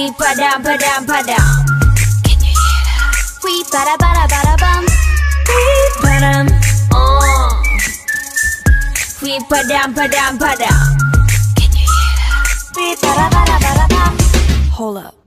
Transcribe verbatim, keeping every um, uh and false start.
We ba-dum, ba-dum, ba-dum. Can you hear that? We ba-da-ba-da-ba-da-bum. We ba-dum. Oh. We ba-dum, ba-dum, ba-dum. Can you hear that? We ba-da-ba-da-ba-da-bum. Hold up.